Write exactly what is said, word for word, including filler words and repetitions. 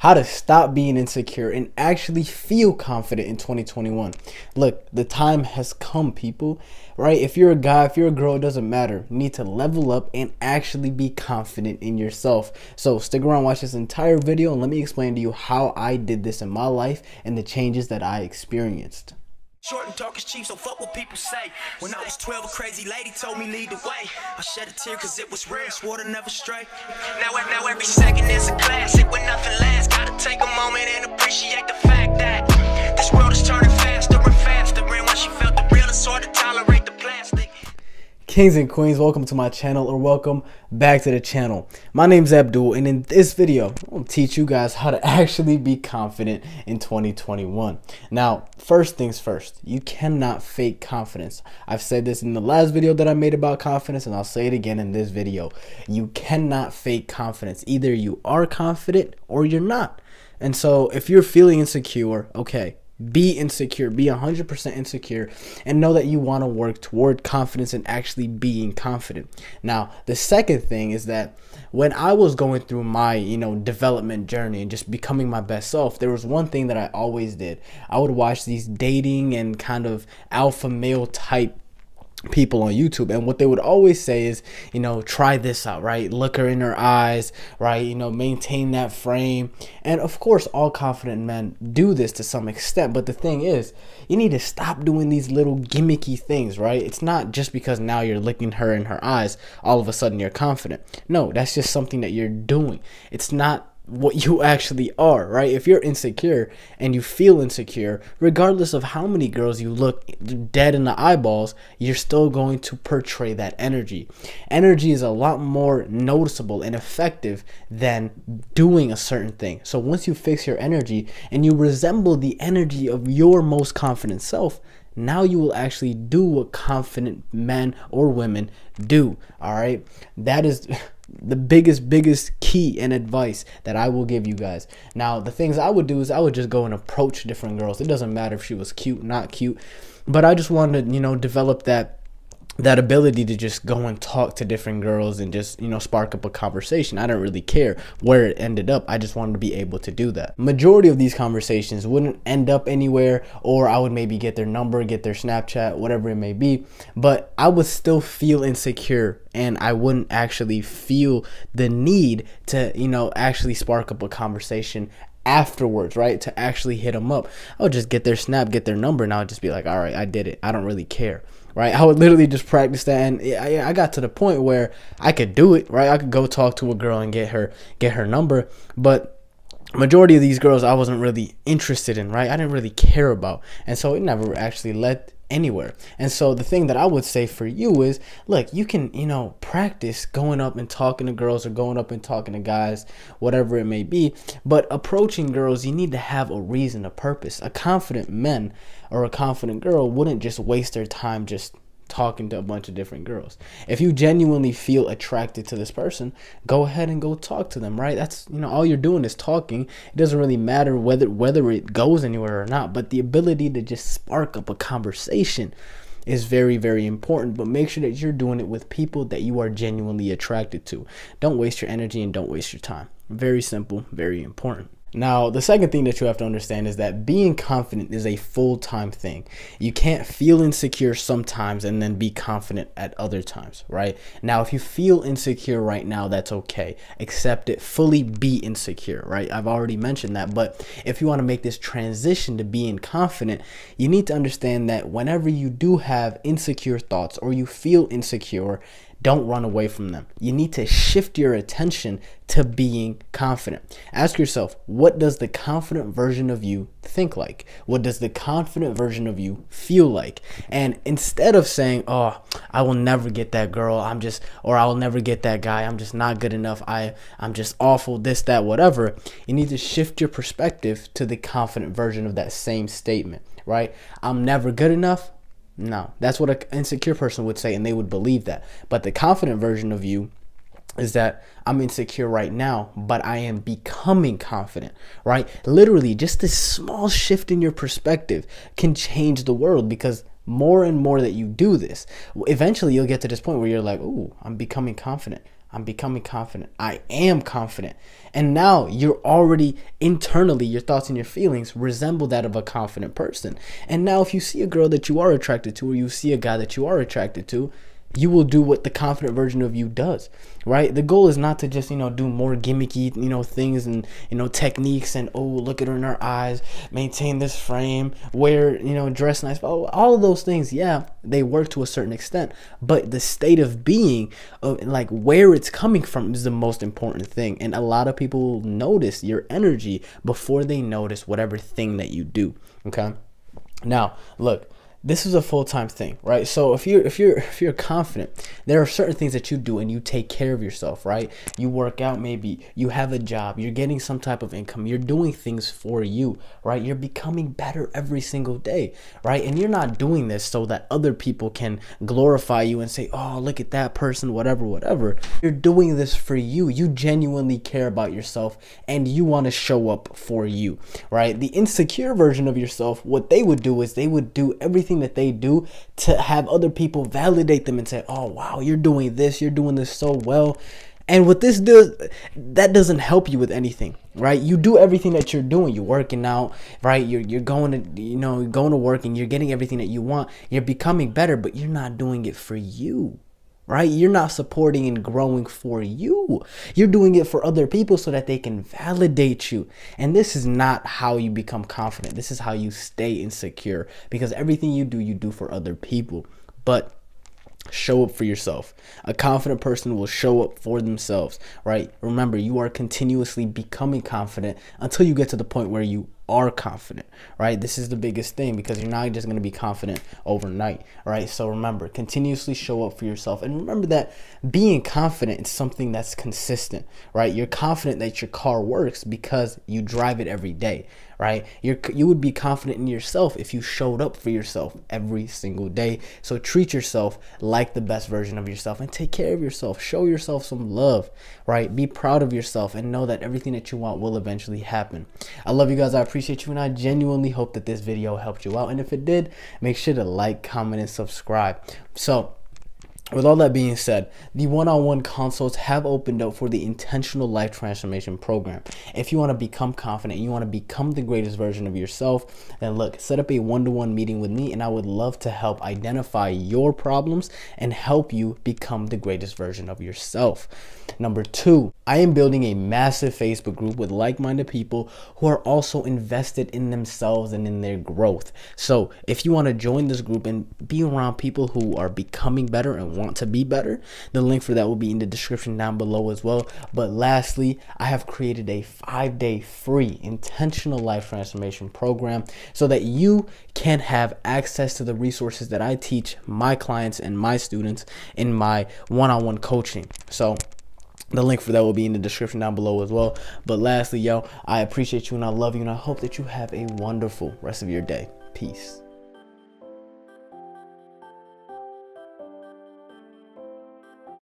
how to stop being insecure and actually feel confident in twenty twenty-one. Look, the time has come, people, right? If you're a guy, if you're a girl, it doesn't matter. You need to level up and actually be confident in yourself. So stick around, watch this entire video, and let me explain to you how I did this in my life and the changes that I experienced. Short and dark is cheap, so fuck what people say. When I was twelve, a crazy lady told me lead the way. I shed a tear cause it was real, swore to never stray. Now, now every second is a classic when nothing lasts. Gotta take a moment and appreciate the fact that this world is turning faster and faster. And when she felt the real, it's hard to tolerate the plastic. Kings and queens, welcome to my channel, or welcome back to the channel. My name's Abdul, and in this video I'm gonna teach you guys how to actually be confident in twenty twenty-one. Now, first things first, you cannot fake confidence. I've said this in the last video that I made about confidence, and I'll say it again in this video. You cannot fake confidence. Either you are confident or you're not. And so if you're feeling insecure, okay, be insecure, be one hundred percent insecure, and know that you want to work toward confidence and actually being confident. Now, the second thing is that when I was going through my, you know, development journey and just becoming my best self, there was one thing that I always did. I would watch these dating and kind of alpha male type people on YouTube, and what they would always say is, you know, try this out, right? Look her in her eyes, right? You know, maintain that frame. And of course, all confident men do this to some extent, but the thing is, you need to stop doing these little gimmicky things, right? It's not just because now you're looking her in her eyes, all of a sudden you're confident. No, that's just something that you're doing. It's not what you actually are, right? If you're insecure and you feel insecure, regardless of how many girls you look dead in the eyeballs, you're still going to portray that energy. Energy is a lot more noticeable and effective than doing a certain thing. So once you fix your energy and you resemble the energy of your most confident self, now you will actually do what confident men or women do, all right? That is the biggest, biggest key and advice that I will give you guys. Now, the things I would do is I would just go and approach different girls. It doesn't matter if she was cute, not cute, but I just wanted to, you know, develop that that ability to just go and talk to different girls and just, you know, spark up a conversation. I don't really care where it ended up. I just wanted to be able to do that. Majority of these conversations wouldn't end up anywhere, or I would maybe get their number, get their Snapchat, whatever it may be, but I would still feel insecure and I wouldn't actually feel the need to, you know, actually spark up a conversation afterwards, right? To actually hit them up. I would just get their snap, get their number, and I would just be like, all right, I did it. I don't really care, right? I would literally just practice that, and I, I got to the point where I could do it, right? I could go talk to a girl and get her get her number, but majority of these girls I wasn't really interested in, right? I didn't really care about, and so it never actually led anywhere. And so the thing that I would say for you is, look, you can, you know, practice going up and talking to girls or going up and talking to guys, whatever it may be, but approaching girls, you need to have a reason, a purpose. A confident man or a confident girl wouldn't just waste their time just talking to a bunch of different girls. If you genuinely feel attracted to this person, go ahead and go talk to them, right? That's, you know, all you're doing is talking. It doesn't really matter whether whether it goes anywhere or not, but the ability to just spark up a conversation is very, very important. But make sure that you're doing it with people that you are genuinely attracted to. Don't waste your energy and don't waste your time. Very simple, very important. Now, the second thing that you have to understand is that being confident is a full-time thing. You can't feel insecure sometimes and then be confident at other times, right? Now, if you feel insecure right now, that's okay. Accept it, fully be insecure, right? I've already mentioned that, but if you want to make this transition to being confident, you need to understand that whenever you do have insecure thoughts or you feel insecure, don't run away from them. You need to shift your attention to being confident. Ask yourself, what does the confident version of you think like? What does the confident version of you feel like? And instead of saying, oh, I will never get that girl, I'm just, or I will never get that guy, I'm just not good enough, I, I'm just awful, this, that, whatever, you need to shift your perspective to the confident version of that same statement, right? I'm never good enough. No, that's what an insecure person would say, and they would believe that. But the confident version of you is that I'm insecure right now, but I am becoming confident, right? Literally, just this small shift in your perspective can change the world, because more and more that you do this, eventually you'll get to this point where you're like, ooh, I'm becoming confident. I'm becoming confident. I am confident. And now you're already internally, your thoughts and your feelings resemble that of a confident person. And now if you see a girl that you are attracted to, or you see a guy that you are attracted to, you will do what the confident version of you does, right? The goal is not to just, you know, do more gimmicky, you know, things and, you know, techniques and, oh, look at her in her eyes, maintain this frame, wear, you know, dress nice. Oh, all of those things, yeah, they work to a certain extent. But the state of being, of like where it's coming from, is the most important thing. And a lot of people notice your energy before they notice whatever thing that you do, okay? Now, look. This is a full-time thing, right? So if you're if you're if you're confident, there are certain things that you do and you take care of yourself, right? You work out, maybe you have a job, you're getting some type of income, you're doing things for you, right? You're becoming better every single day, right? And you're not doing this so that other people can glorify you and say, oh, look at that person, whatever, whatever. You're doing this for you. You genuinely care about yourself and you want to show up for you, right? The insecure version of yourself, what they would do is they would do everything that they do to have other people validate them and say, oh wow, you're doing this, you're doing this so well. And what this does, that doesn't help you with anything, right? You do everything that you're doing, you're working out, right? You're, you're going to, you know, going to work and you're getting everything that you want, you're becoming better, but you're not doing it for you, right? You're not supporting and growing for you. You're doing it for other people so that they can validate you. And this is not how you become confident. This is how you stay insecure, because everything you do, you do for other people. But show up for yourself. A confident person will show up for themselves, right? Remember, you are continuously becoming confident until you get to the point where you are confident, right? This is the biggest thing, because you're not just going to be confident overnight, right? So remember, continuously show up for yourself, and remember that being confident is something that's consistent, right? You're confident that your car works because you drive it every day, right? You're, you would be confident in yourself if you showed up for yourself every single day. So treat yourself like the best version of yourself and take care of yourself. Show yourself some love, right? Be proud of yourself and know that everything that you want will eventually happen. I love you guys. I appreciate you, and I genuinely hope that this video helped you out, and if it did, make sure to like, comment, and subscribe. So with all that being said, the one-on-one consults have opened up for the Intentional Life Transformation Program. If you want to become confident, you want to become the greatest version of yourself, then look, set up a one-to-one meeting with me, and I would love to help identify your problems and help you become the greatest version of yourself. Number two, I am building a massive Facebook group with like-minded people who are also invested in themselves and in their growth. So if you want to join this group and be around people who are becoming better and want to be better, the link for that will be in the description down below as well. But lastly, I have created a five-day free Intentional Life Transformation Program so that you can have access to the resources that I teach my clients and my students in my one-on-one coaching. So the link for that will be in the description down below as well. But lastly, yo, I appreciate you and I love you, and I hope that you have a wonderful rest of your day. Peace.